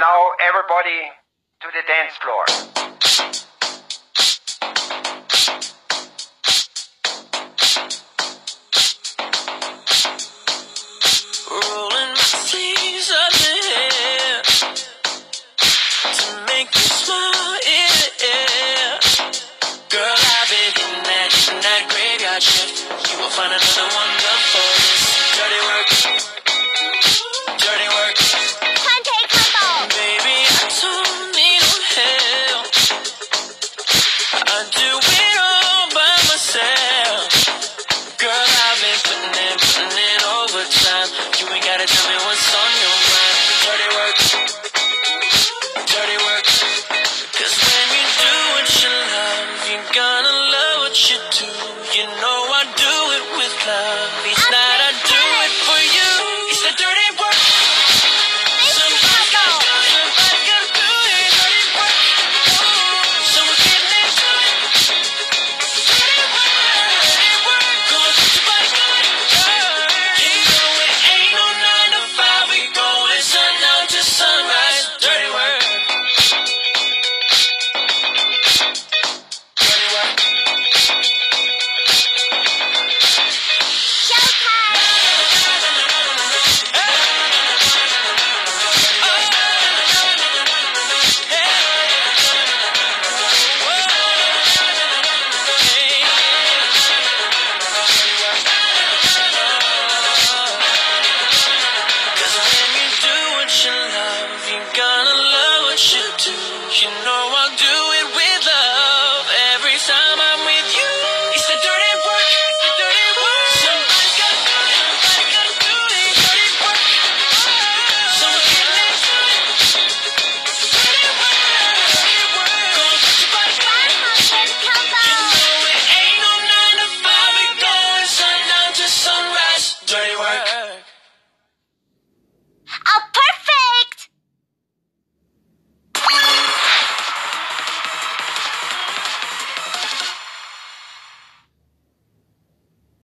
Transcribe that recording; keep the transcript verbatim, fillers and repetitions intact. And now everybody to the dance floor.